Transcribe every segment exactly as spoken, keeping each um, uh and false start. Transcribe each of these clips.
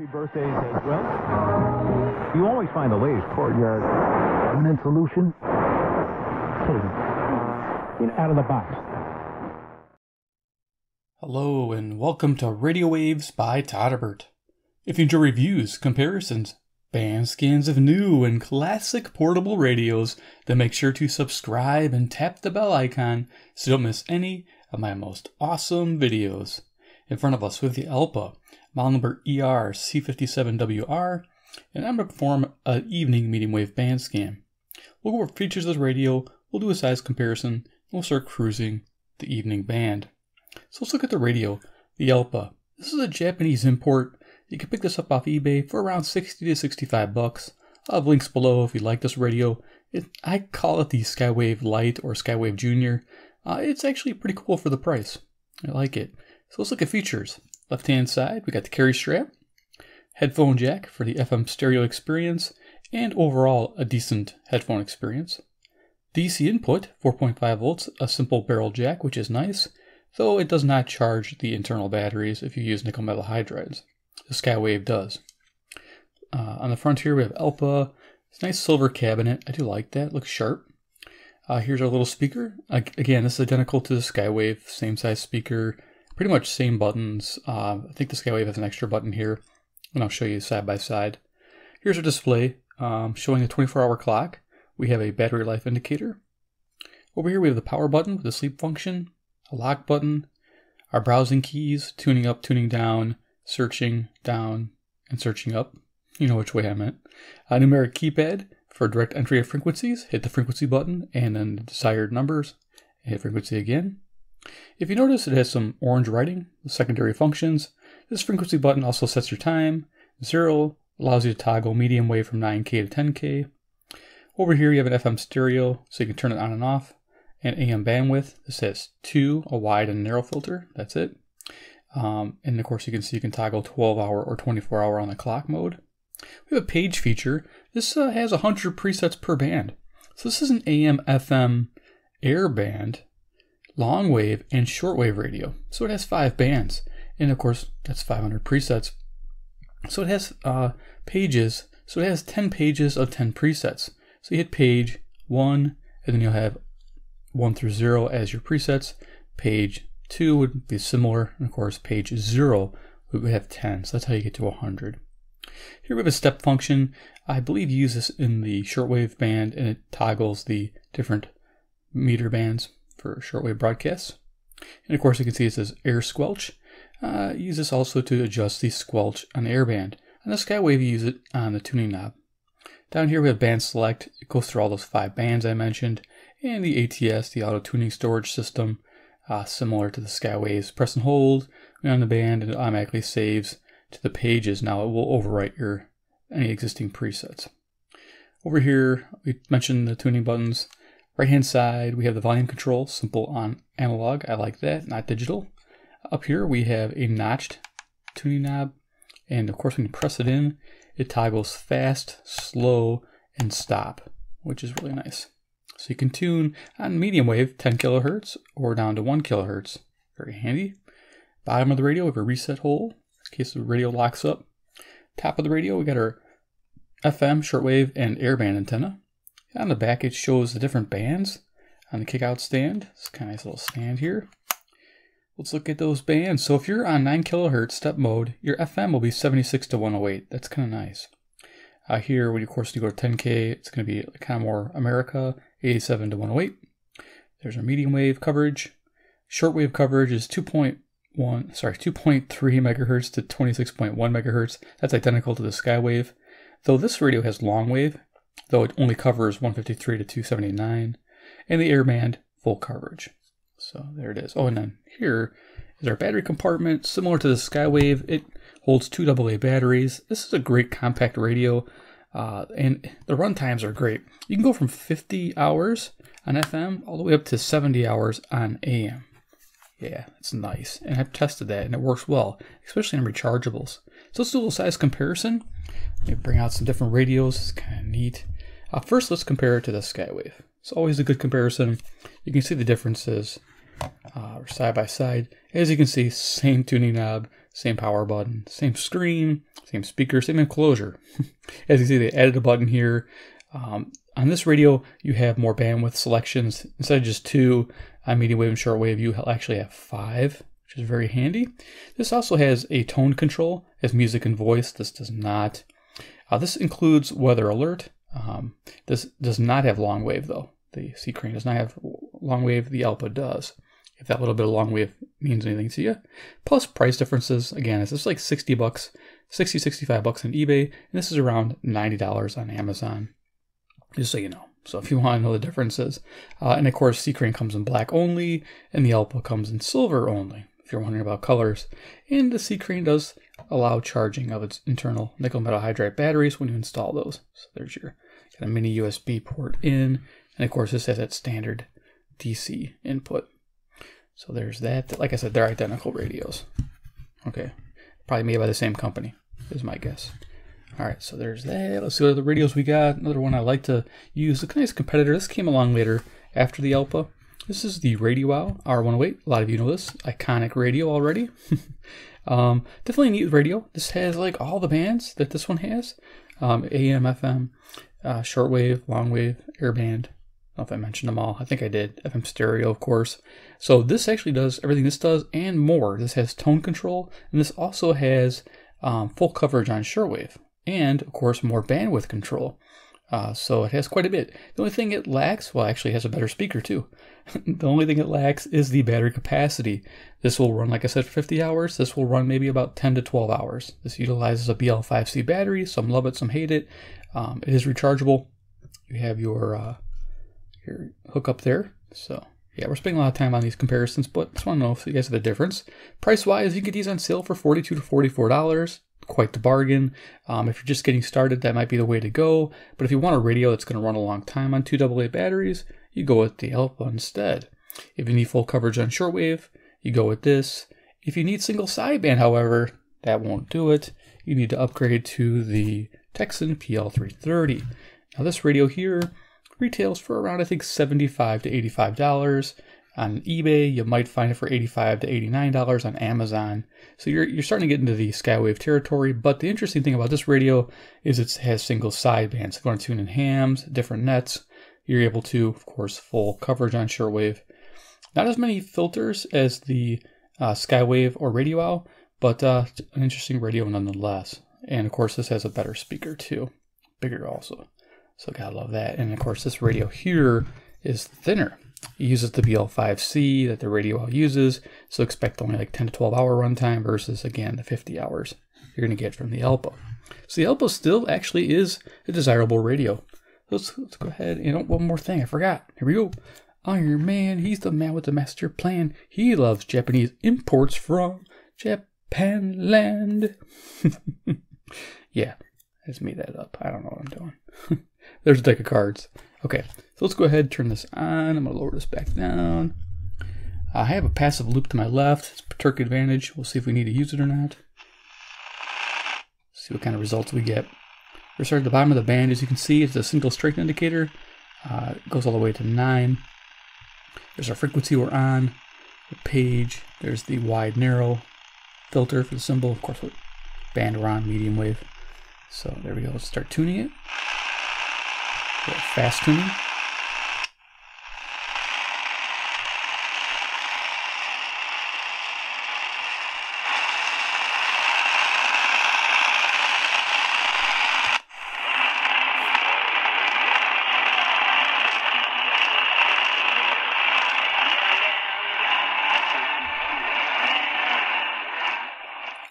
Happy birthdays as well. You always find the latest courtyard. Permanent solution? Kidding. You know, out of the box. Hello and welcome to Radio Waves by Todderbert. If you enjoy reviews, comparisons, band scans of new and classic portable radios, then make sure to subscribe and tap the bell icon so you don't miss any of my most awesome videos. In front of us with the Elpa, model number E R C five seven W R, and I'm going to perform an evening medium wave band scan. We'll go over features of this radio, we'll do a size comparison, and we'll start cruising the evening band. So let's look at the radio, the Elpa. This is a Japanese import. You can pick this up off eBay for around sixty to sixty-five bucks. I'll have links below if you like this radio. It, I call it the Skywave Lite or Skywave Junior. Uh, it's actually pretty cool for the price. I like it. So let's look at features. Left hand side, we got the carry strap, headphone jack for the F M stereo experience, and overall a decent headphone experience. D C input, four point five volts, a simple barrel jack, which is nice, though it does not charge the internal batteries if you use nickel metal hydrides. The Skywave does. Uh, on the front here we have Elpa. It's a nice silver cabinet. I do like that. It looks sharp. Uh, here's our little speaker. Again, this is identical to the Skywave. Same size speaker. Pretty much same buttons. Uh, I think the Skywave has an extra button here. And I'll show you side by side. Here's our display um, showing a twenty-four hour clock. We have a battery life indicator. Over here we have the power button with the sleep function. A lock button. Our browsing keys. Tuning up, tuning down. Searching down and searching up. You know which way I meant. A numeric keypad for direct entry of frequencies. Hit the frequency button and then the desired numbers. Hit frequency again. If you notice, it has some orange writing, secondary functions. This frequency button also sets your time. Zero allows you to toggle medium wave from nine K to ten K. Over here, you have an F M stereo, so you can turn it on and off. And A M bandwidth. This has two, a wide and narrow filter. That's it. Um, and of course you can see you can toggle twelve hour or twenty-four hour on the clock mode. We have a page feature. This uh, has one hundred presets per band. So this is an A M F M air band, long wave and short wave radio. So it has five bands. And of course that's five hundred presets. So it has uh, pages. So it has ten pages of ten presets. So you hit page one and then you'll have one through zero as your presets. Page two would be similar, and of course page zero we would have ten, so that's how you get to one hundred. Here we have a step function. I believe you use this in the shortwave band, and it toggles the different meter bands for shortwave broadcasts. And of course you can see it says air squelch. Uh, use this also to adjust the squelch on the airband. On the Skywave you use it on the tuning knob. Down here we have band select. It goes through all those five bands I mentioned, and the A T S, the auto tuning storage system. Uh, similar to the Skywaves, press and hold on the band and it automatically saves to the pages. Now it will overwrite your any existing presets. Over here we mentioned the tuning buttons. Right hand side we have the volume control, simple on analog. I like that, not digital. Up here we have a notched tuning knob, and of course when you press it in it toggles fast, slow, and stop, which is really nice. So you can tune on medium wave ten kilohertz or down to one kilohertz. Very handy. Bottom of the radio we have a reset hole in case the radio locks up. Top of the radio we got our F M, shortwave, and airband antenna. On the back it shows the different bands. On the kickout stand, it's kind of a nice little stand here. Let's look at those bands. So if you're on nine kilohertz step mode, your F M will be seventy-six to one oh eight. That's kind of nice. Uh, here, when of course you go to ten K, it's going to be kind of more America, eighty-seven to one oh eight. There's our medium wave coverage. Shortwave coverage is two point one, sorry, two point three megahertz to twenty-six point one megahertz. That's identical to the Skywave, though this radio has long wave, though it only covers one fifty-three to two seventy-nine, and the airband full coverage. So there it is. Oh, and then here is our battery compartment, similar to the Skywave. It holds two double A batteries. This is a great compact radio, uh, and the run times are great. You can go from fifty hours on F M all the way up to seventy hours on A M. Yeah, it's nice, and I've tested that, and it works well, especially on rechargeables. So let's do a little size comparison. Let me bring out some different radios. It's kind of neat. Uh, first, let's compare it to the Skywave. It's always a good comparison. You can see the differences uh, side by side. As you can see, same tuning knob, same power button, same screen, same speaker, same enclosure. As you see, they added a button here. Um, on this radio, you have more bandwidth selections. Instead of just two on medium wave and short wave, you actually have five, which is very handy. This also has a tone control as music and voice. This does not. Uh, this includes weather alert. Um, this does not have long wave though. The C. Crane does not have long wave, the Elpa does. If that little bit of long wave means anything to you. Plus price differences. Again, this is like sixty bucks, sixty, sixty-five bucks on eBay. And this is around ninety dollars on Amazon, just so you know. So if you want to know the differences. Uh, and of course, C. Crane comes in black only, and the Elpa comes in silver only, if you're wondering about colors. And the C. Crane does allow charging of its internal nickel metal hydride batteries when you install those. So there's your got a mini U S B port in. And of course, this has that standard D C input. So there's that. Like I said, they're identical radios. Okay, probably made by the same company is my guess. All right, so there's that. Let's see what other radios we got. Another one I like to use, a nice competitor. This came along later after the Elpa. This is the Radiwow R one oh eight. A lot of you know this iconic radio already. um, definitely neat radio. This has like all the bands that this one has: um, A M, F M, uh, shortwave, longwave, airband. I don't know if I mentioned them all. I think I did. F M stereo, of course. So this actually does everything this does and more. This has tone control, and this also has um, full coverage on shortwave, and of course more bandwidth control. Uh, so it has quite a bit. The only thing it lacks, well, actually it has a better speaker too. The only thing it lacks is the battery capacity. This will run, like I said, for fifty hours. This will run maybe about ten to twelve hours. This utilizes a B L five C battery. Some love it, some hate it. Um, it is rechargeable. You have your uh, your hookup there. So yeah, we're spending a lot of time on these comparisons, but just want to know if you guys have the difference. Price-wise, you can get these on sale for forty-two to forty-four dollars. Quite the bargain. Um, if you're just getting started, that might be the way to go. But if you want a radio that's going to run a long time on two double A batteries, you go with the Elpa instead. If you need full coverage on shortwave, you go with this. If you need single sideband, however, that won't do it. You need to upgrade to the Tecsun P L three thirty. Now this radio here retails for around, I think, seventy-five to eighty-five dollars. On eBay, you might find it for eighty-five to eighty-nine dollars on Amazon. So you're, you're starting to get into the Skywave territory, but the interesting thing about this radio is it has single sidebands. So going to tune in hams, different nets. You're able to, of course, full coverage on shortwave. Not as many filters as the uh, Skywave or Radiwow, but uh, an interesting radio nonetheless. And of course, this has a better speaker too. Bigger also. So gotta love that. And of course, this radio here is thinner. It uses the B L five C that the Radiwow uses, so expect only like ten to twelve hour runtime versus, again, the fifty hours you're going to get from the Elpa. So the Elpa still actually is a desirable radio. Let's, let's go ahead and oh, one more thing I forgot. Here we go. Iron Man, he's the man with the master plan. He loves Japanese imports from Japan land. Yeah, I just made that up. I don't know what I'm doing. There's a deck of cards. Okay, so let's go ahead and turn this on. I'm going to lower this back down. I have a passive loop to my left. It's Terk Advantage. We'll see if we need to use it or not. See what kind of results we get. We're starting at the bottom of the band. As you can see, it's a single strength indicator. Uh, it goes all the way to nine. There's our frequency we're on. The page. There's the wide, narrow filter for the symbol. Of course, what band we're on, medium wave. So there we go. Let's start tuning it. Fast tuning.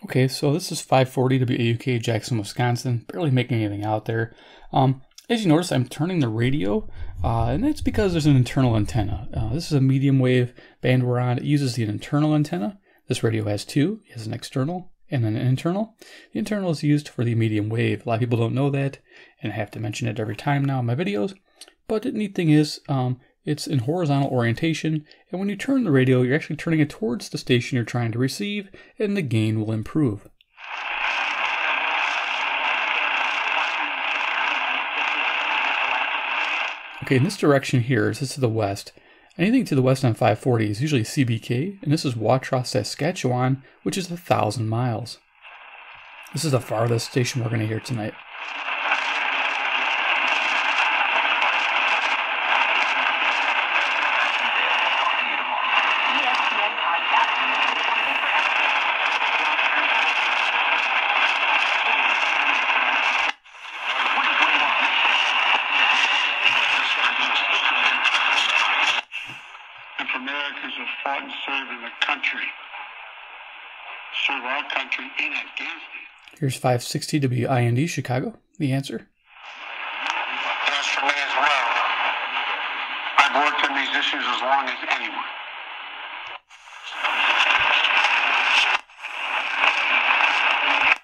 Okay, so this is five forty W A U K, Jackson, Wisconsin. Barely making anything out there. Um, As you notice, I'm turning the radio, uh, and that's because there's an internal antenna. Uh, this is a medium wave band we're on. It uses the internal antenna. This radio has two. It has an external and an internal. The internal is used for the medium wave. A lot of people don't know that, and I have to mention it every time now in my videos. But the neat thing is, um, it's in horizontal orientation, and when you turn the radio, you're actually turning it towards the station you're trying to receive, and the gain will improve. Okay, in this direction here, this is to the west. Anything to the west on five forty is usually C B K, and this is Ouachita, Saskatchewan, which is a thousand miles. This is the farthest station we're going to hear tonight. Here's five sixty W I N D Chicago, the answer. As for me as well, I've worked on these issues as long as anyone.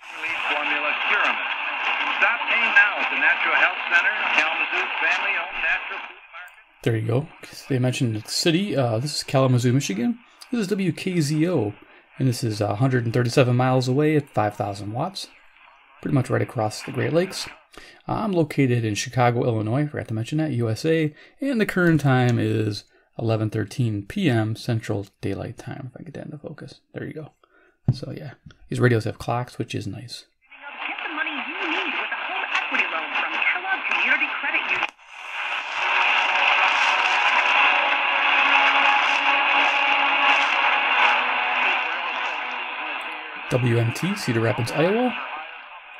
Relief formula Curamed. Stop pain now at the Natural Health Center, Kalamazoo's family-owned natural food market. There you go. They mentioned the city. Uh, this is Kalamazoo, Michigan. This is W K Z O. And this is one hundred thirty-seven miles away at five thousand watts, pretty much right across the Great Lakes. I'm located in Chicago, Illinois, forgot to mention that, U S A, and the current time is eleven thirteen p m Central Daylight Time, if I get that into focus. There you go. So yeah, these radios have clocks, which is nice. Get the money you need with a home equity loan from Kellogg Community Credit Union. W M T, Cedar Rapids, Iowa,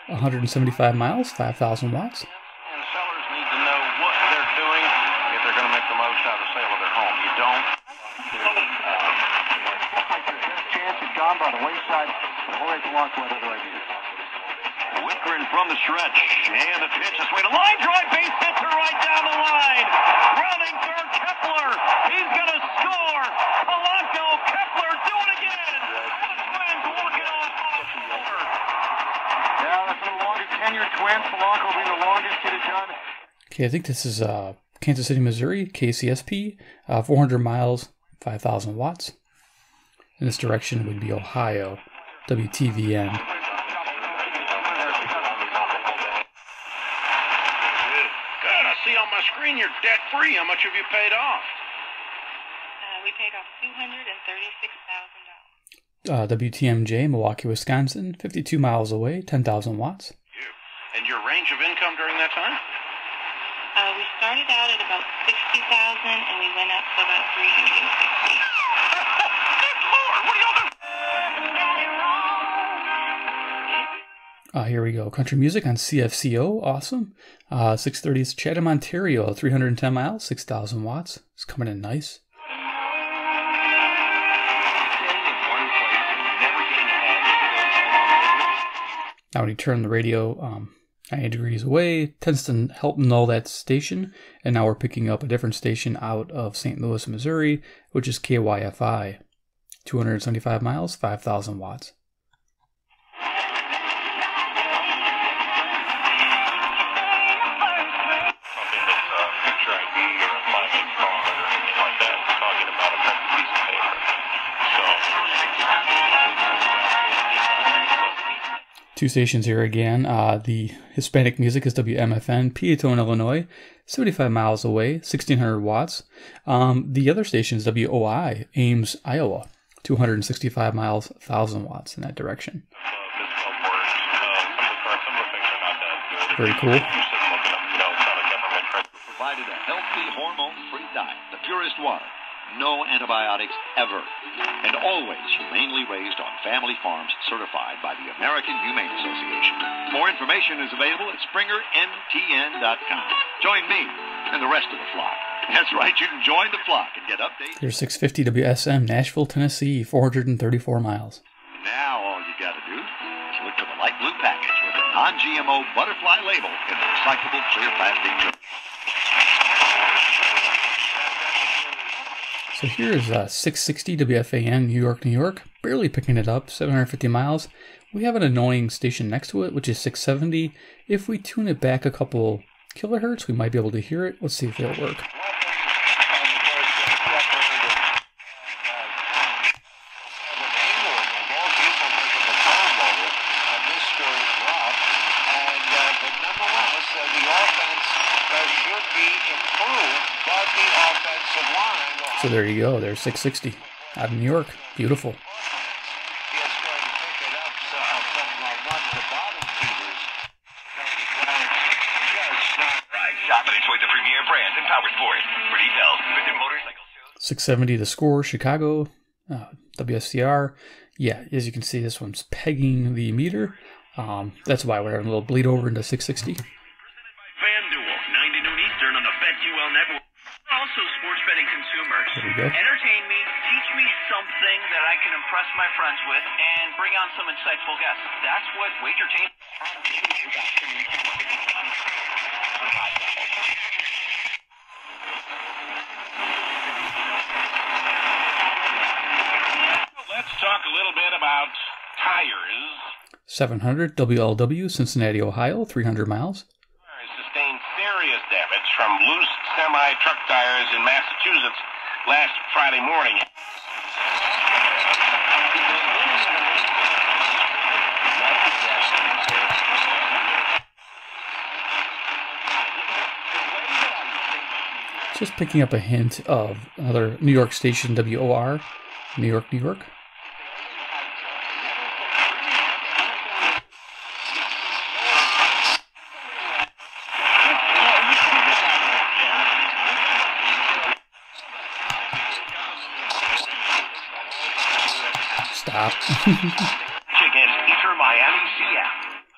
one hundred seventy-five miles, five thousand watts. And sellers need to know what they're doing if they're going to make the most out of the sale of their home. You don't. Looks like their best chance had gone by the wayside. The whole eight walk went right here. Whickren from the stretch. And the pitch is way to line drive. Base hits her right down the line. Rounding third, Kepler. He's going to score. Polanco, Kepler, do it again. Okay, I think this is uh, Kansas City, Missouri, K C S P, uh, four hundred miles, five thousand watts. In this direction would be Ohio, W T V N. God, I see on my screen you're debt free. How much have you paid off? Uh, we paid off two hundred thirty-six thousand dollars. Uh, W T M J, Milwaukee, Wisconsin, fifty-two miles away, ten thousand watts. And your range of income during that time? Uh, we started out at about sixty thousand and we went up to about three hundred sixty. Good Lord, what are y'all doing? Uh, here we go. Country music on C F C O, awesome. Uh, six thirties Chatham, Ontario, three hundred ten miles, six thousand watts. It's coming in nice. Now when you turn the radio um, ninety degrees away, tends to help null that station. And now we're picking up a different station out of Saint Louis, Missouri, which is K Y F I. two hundred seventy-five miles, five thousand watts. Two stations here again. Uh, the Hispanic music is W M F N, Peatone, Illinois, seventy-five miles away, sixteen hundred watts. Um, the other station is W O I, Ames, Iowa, two hundred sixty-five miles, one thousand watts in that direction. Very cool. Provided a healthy, hormone-free diet, the purest water, no antibiotics ever, and always humanely raised on family farms certified by the American Humane Association. More information is available at Springer M T N dot com. Join me and the rest of the flock. That's right, you can join the flock and get updates. Here's six fifty W S M, Nashville, Tennessee, four hundred thirty-four miles. Now all you got to do is look for the light blue package with a non G M O butterfly label and a recyclable clear plastic tray. So here's uh, six sixty W F A N, New York, New York, barely picking it up, seven hundred fifty miles. We have an annoying station next to it, which is six seventy. If we tune it back a couple kilohertz, we might be able to hear it. Let's see if it'll work. The offense should be improved, but the offensive line So there you go. There's six sixty out of New York. Beautiful. six seventy the score, Chicago, uh, W S C R. Yeah, as you can see, this one's pegging the meter. Um, that's why we're having a little bleed over into six sixty. There we go. Entertain me, teach me something that I can impress my friends with, and bring on some insightful guests. That's what Wagertain. Talk a little bit about tires. seven hundred W L W, Cincinnati, Ohio, three hundred miles. Sustained serious damage from loose semi-truck tires in Massachusetts last Friday morning. Just picking up a hint of another New York station, W O R, New York, New York.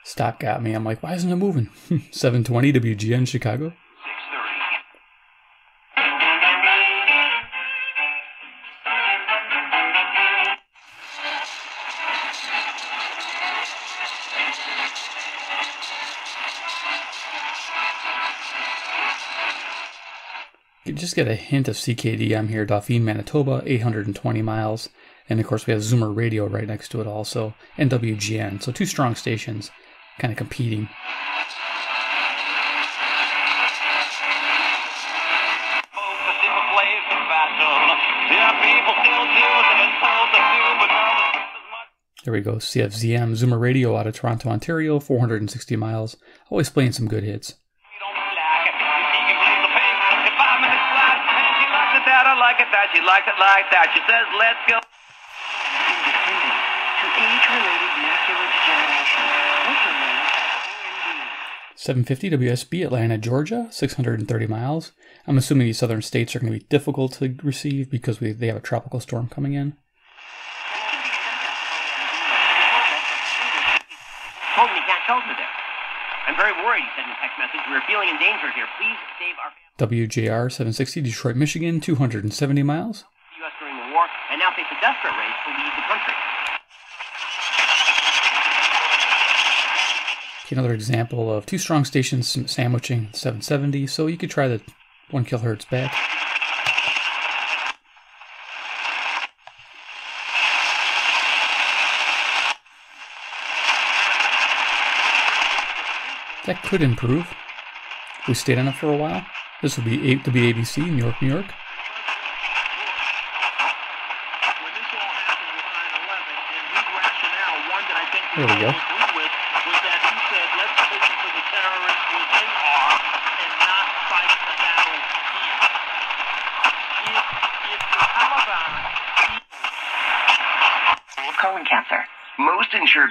Stop got me. I'm like, why isn't it moving? seven twenty W G N Chicago. You just get a hint of C K D M here. Dauphin, Manitoba, eight hundred twenty miles. And of course we have Zoomer Radio right next to it also, and W G N, so two strong stations kind of competing. There we go, C F Z M, Zoomer Radio out of Toronto, Ontario, four hundred sixty miles, always playing some good hits. She liked it like that. She says, let's go. seven fifty W S B, Atlanta, Georgia, six hundred thirty miles. I'm assuming these southern states are going to be difficult to receive because we, they have a tropical storm coming in. Told me, Cat told me that. I'm very worried, he said in a text message. We're feeling in danger here. Please save our family. W J R seven sixty, Detroit, Michigan, two hundred seventy miles. The U S during the war, and now face a desperate race to leave the country. Another example of two strong stations sandwiching seven seventy, so you could try the one kilohertz back. That could improve. We stayed on it for a while. This will be W A B C, New York, New York. There we go.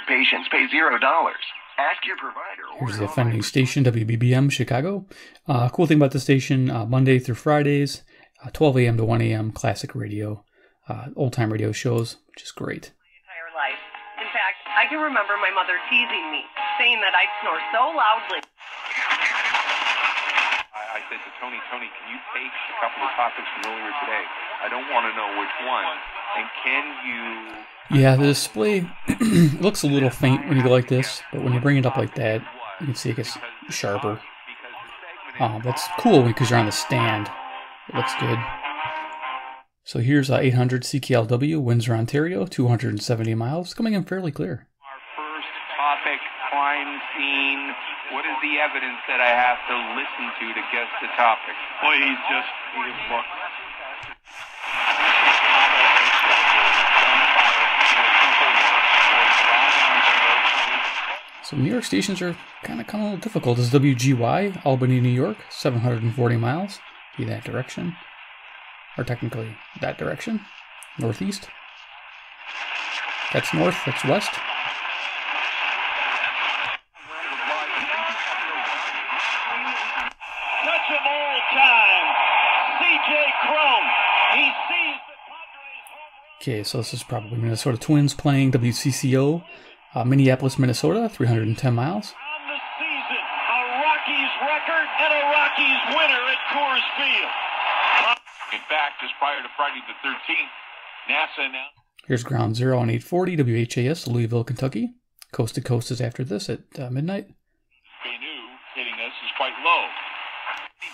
Patients pay zero dollars. Ask your provider. Here's the offending station, W B B M Chicago. Uh, cool thing about the station, uh, Monday through Fridays, uh, twelve a m to one a m classic radio, uh, old time radio shows, which is great. My entire life. In fact, I can remember my mother teasing me, saying that I'd snore so loudly. I, I said to Tony, Tony, can you take a couple of topics from earlier today? I don't want to know which one. And can you... Yeah, the display looks a little faint when you go like this, but when you bring it up like that, you can see it gets sharper. Oh, that's cool because you're on the stand. It looks good. So here's uh, eight hundred C K L W, Windsor, Ontario, two hundred seventy miles, coming in fairly clear. Our first topic, crime scene. What is the evidence that I have to listen to to guess the topic? Boy, he's just... He's lucky. So New York stations are kind of coming a little difficult. This is W G Y, Albany, New York, seven hundred forty miles. Be that direction. or technically that direction, northeast. That's north, that's west. Okay, so this is probably Minnesota Twins playing W C C O, uh, Minneapolis, Minnesota, three hundred ten miles. On the season, a Rockies record and a Rockies winner at Coors Field. In fact, just prior to Friday the thirteenth, NASA announced. Here's ground zero on eight forty W H A S, Louisville, Kentucky. Coast to coast is after this at uh, midnight. Benu hitting us is quite low.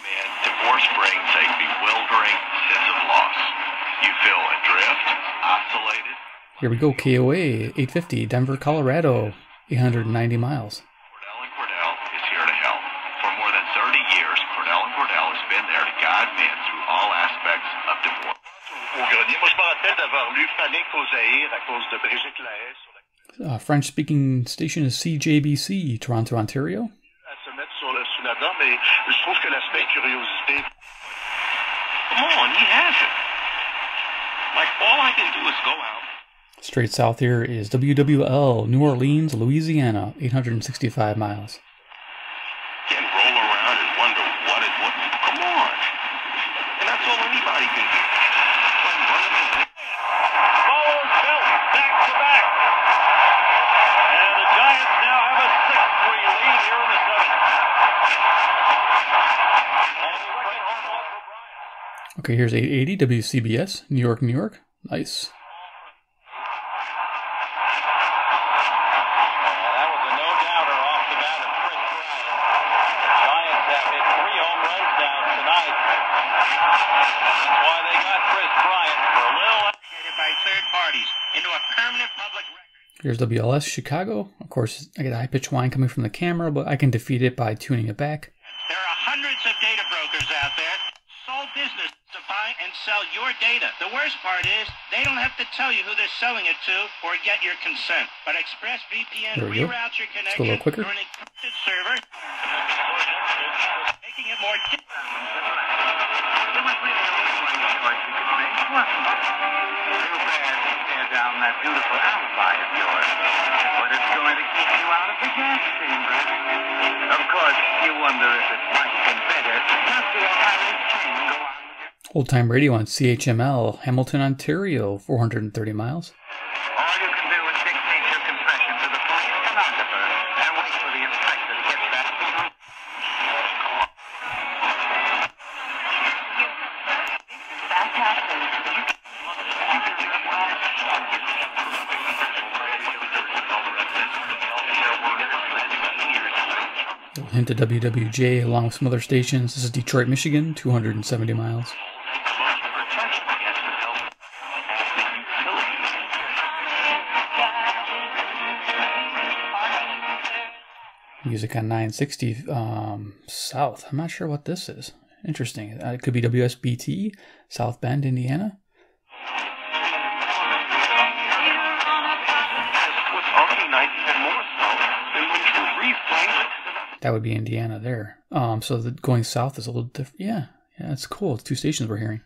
Man, divorce brings a bewildering sense of loss. You feel adrift. Isolated. Here we go, K O A, eight fifty, Denver, Colorado, eight hundred ninety miles. Cordell and Cordell is here to help. For more than thirty years, Cordell and Cordell has been there to guide men through all aspects of divorce. Uh, French-speaking station is C J B C, Toronto, Ontario. Come on, he has it. Like, all I can do is go out. Straight south here is W W L, New Orleans, Louisiana, eight hundred sixty-five miles. Can roll around and wonder what it would be. Come on. And that's all anybody can do. Follows Bell back to back. And the Giants now have a six three lead here in the seventh. Okay, here's eight eighty W C B S, New York, New York. Nice. That was a no-doubter off the bat of Chris Bryant. The Giants have hit three home runs down tonight. That's why they got Chris Bryant for a little educated by third parties into a permanent public record. Here's W L S Chicago. Of course, I get a high-pitched whine coming from the camera, but I can defeat it by tuning it back. There are hundreds of data brokers out there. Sole business. And sell your data. The worst part is they don't have to tell you who they're selling it to or get your consent. But ExpressVPN reroutes your connection through an encrypted server, making it more down that beautiful alibi of yours, but it's going to keep you out of the gas chamber. Of course, you wonder if it's much better. Old time radio on C H M L, Hamilton, Ontario, four hundred thirty miles. All you can do is dictate your confession to the police stenographer and wait for the inspector to get back to you. Hint to W W J along with some other stations. This is Detroit, Michigan, two hundred seventy miles. Music on nine sixty um, South. I'm not sure what this is. Interesting. Uh, it could be W S B T, South Bend, Indiana. That would be Indiana there. Um, so the going south is a little different. Yeah, yeah, it's cool. It's two stations we're hearing.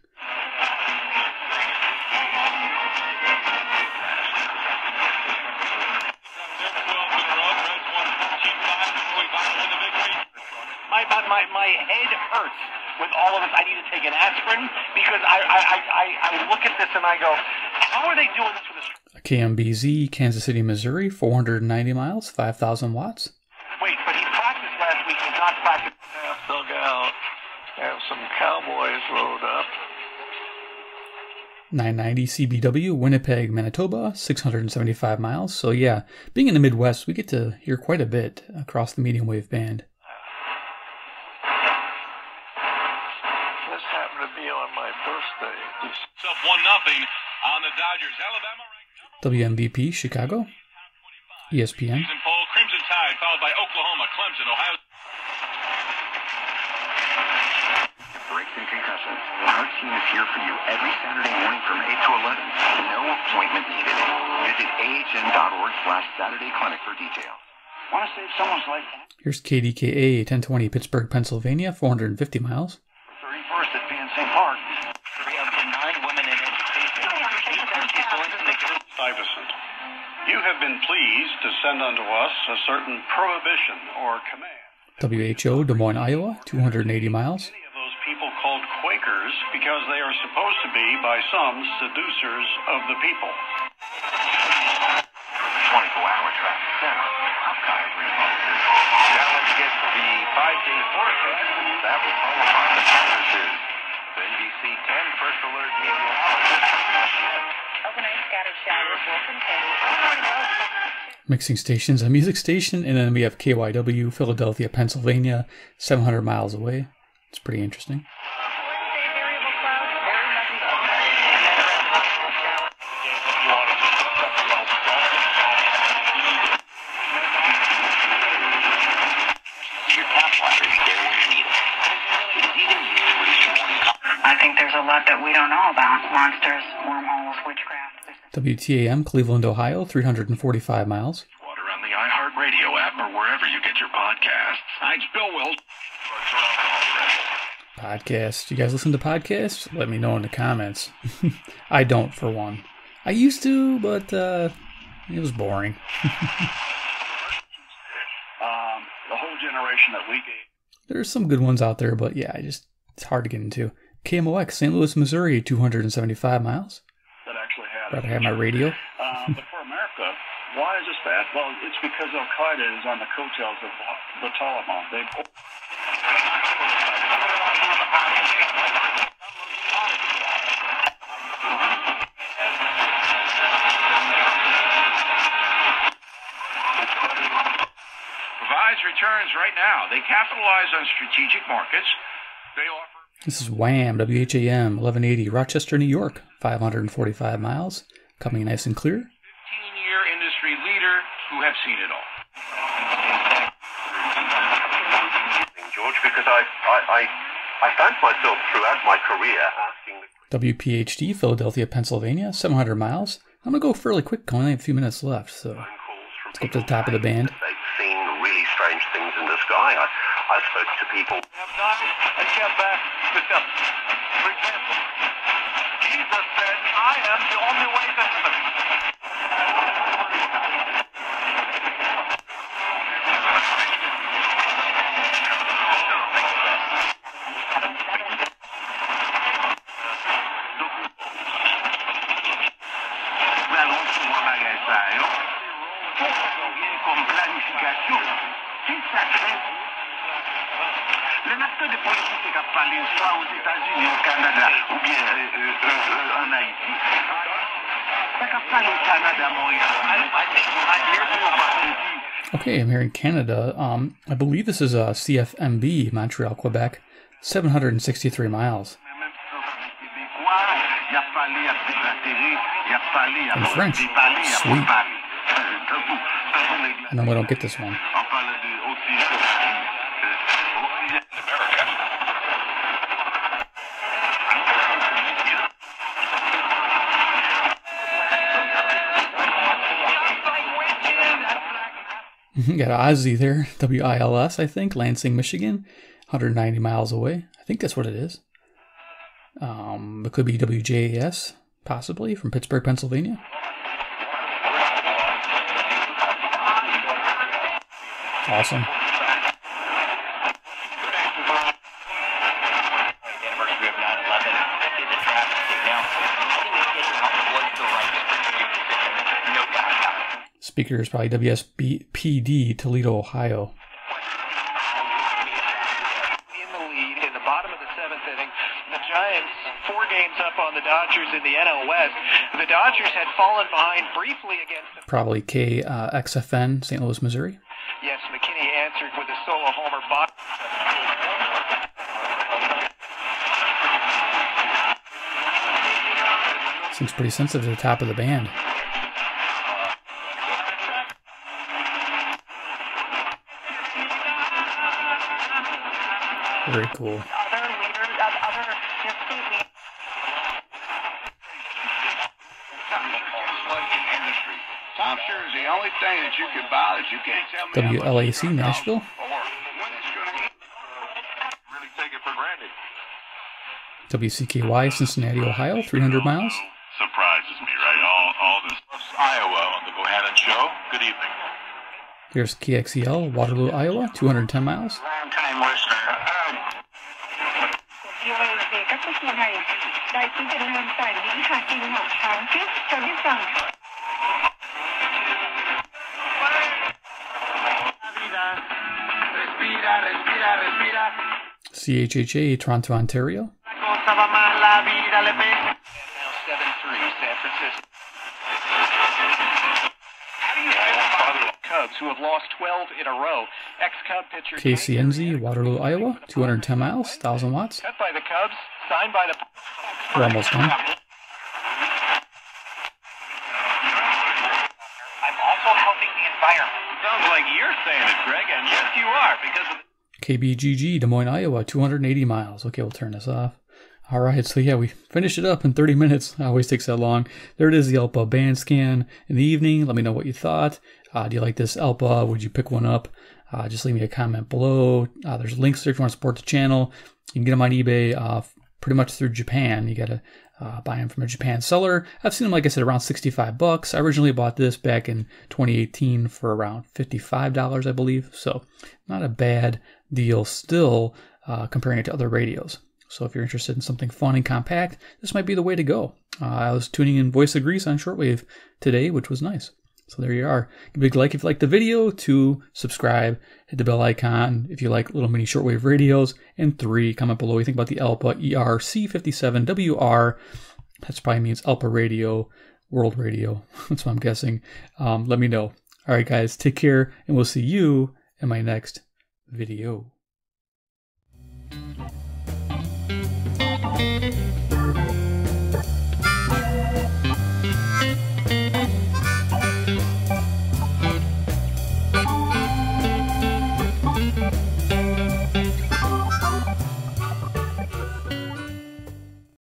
K M B Z, Kansas City, Missouri, four hundred ninety miles, five thousand watts. Wait, but he practiced last week. He's not practiced. Dug out. Have some cowboys load up. nine ninety C B W, Winnipeg, Manitoba, six hundred seventy-five miles. So yeah, being in the Midwest, we get to hear quite a bit across the medium wave band. This happened to be on my birthday. It's up one nothing on the Dodgers. Alabama. W M V P, Chicago, E S P N. Crimson Tide, followed by Oklahoma, Clemson, Ohio. Breaks and concussions. Our team is here for you every Saturday morning from eight to eleven. No appointment needed. Visit A H N dot org slash Saturday Clinic for details. Want to save someone's life? Here's K D K A, ten twenty, Pittsburgh, Pennsylvania, four hundred fifty miles. thirty-first at Van Saint Park. You have been pleased to send unto us a certain prohibition or command. W H O, Des Moines, Iowa, two hundred eighty miles. Many of those people called Quakers because they are supposed to be, by some, seducers of the people. twenty-four hour traffic center. I've got to remote this. Now let's get to the five day forecast. That was all about the promises. N B C ten First Alert Meteorologist. Overnight scattered showers will continue. Mixing stations, a music station, and then we have K Y W, Philadelphia, Pennsylvania, seven hundred miles away. It's pretty interesting. I think there's a lot that we don't know about. Monsters, wormholes, witchcraft. W T A M, Cleveland, Ohio, three hundred forty-five miles. Water on the iHeartRadio app or wherever you get your podcasts. I'd spill Will. Podcasts. You guys listen to podcasts? Let me know in the comments. I don't, for one. I used to, but uh, it was boring. um, the whole generation that we gave. There's some good ones out there, but yeah, I just it's hard to get into. K M O X, Saint Louis, Missouri, two hundred seventy-five miles. That actually had I have my radio. um, but for America, why is this bad? Well, it's because Al-Qaeda is on the coattails of the Taliban. They... Provides returns right now. They capitalize on strategic markets. They offer... This is W H A M, W H A M, eleven eighty, Rochester, New York, five hundred forty-five miles, coming nice and clear. fifteen year industry leader who have seen it all. George, because I, I, I, I found myself throughout my career asking... W P H D, Philadelphia, Pennsylvania, seven hundred miles. I'm going to go fairly quick, I only have a few minutes left, so let's get to the top of the band. They've seen really strange things in the sky. I, I spoke to people. I kept back with them. For example, Jesus said, I am the only way to heaven. Okay, I'm here in Canada. Um, I believe this is a C F M B, Montreal, Quebec, seven hundred sixty-three miles. In French. Sweet. I know we don't get this one. Got Ozzy there, W I L S, I think, Lansing, Michigan, one hundred ninety miles away. I think that's what it is. Um, it could be W J A S, possibly, from Pittsburgh, Pennsylvania. Awesome. Speaker is probably W S B P D, Toledo, Ohio. In the lead, in the bottom of the seventh inning, the Giants four games up on the Dodgers in the N L West. The Dodgers had fallen behind briefly against... Probably K X F N, Saint Louis, Missouri. Yes, McKinney answered with a solo homer. Box. Seems pretty sensitive to the top of the band. Very cool. Other leaders of other industries. Tom sure is the only thing that you can buy that you can't tell me. W L A C, Nashville. Really take it for granted. W C K Y, Cincinnati, Ohio, three hundred miles. Surprises me, right? All all this Iowa on the Bohannon Joe. Good evening. Here's K X E L, Waterloo, Iowa, two hundred ten miles. Long time listener. Um, C H H A, Toronto, Ontario. Who have lost twelve in a row. Ex-Cub pitcher K C N Z, Waterloo, Iowa, two hundred ten miles, one thousand watts. Cut by the Cubs, signed by the... We're almost done. I'm also helping the environment. Sounds like you're saying it, Greg, and yes, you are, because of... K B G G, Des Moines, Iowa, two hundred eighty miles. Okay, we'll turn this off. All right, so yeah, we finished it up in thirty minutes. It always takes that long. There it is, the Elpa band scan in the evening. Let me know what you thought. Uh, do you like this Elpa? Would you pick one up? Uh, just leave me a comment below. Uh, there's links there if you want to support the channel. You can get them on eBay uh, pretty much through Japan. You got to uh, buy them from a Japan seller. I've seen them, like I said, around sixty-five bucks. I originally bought this back in twenty eighteen for around fifty-five dollars, I believe. So not a bad deal still uh, comparing it to other radios. So if you're interested in something fun and compact, this might be the way to go. Uh, I was tuning in Voice of Greece on shortwave today, which was nice. So there you are. Give a big like if you liked the video. Two, subscribe. Hit the bell icon if you like little mini shortwave radios. And three, comment below what you think about the Elpa E R C fifty-seven W R. That probably means Elpa Radio, World Radio. That's what I'm guessing. Um, let me know. All right, guys. Take care, and we'll see you in my next video. Thank you.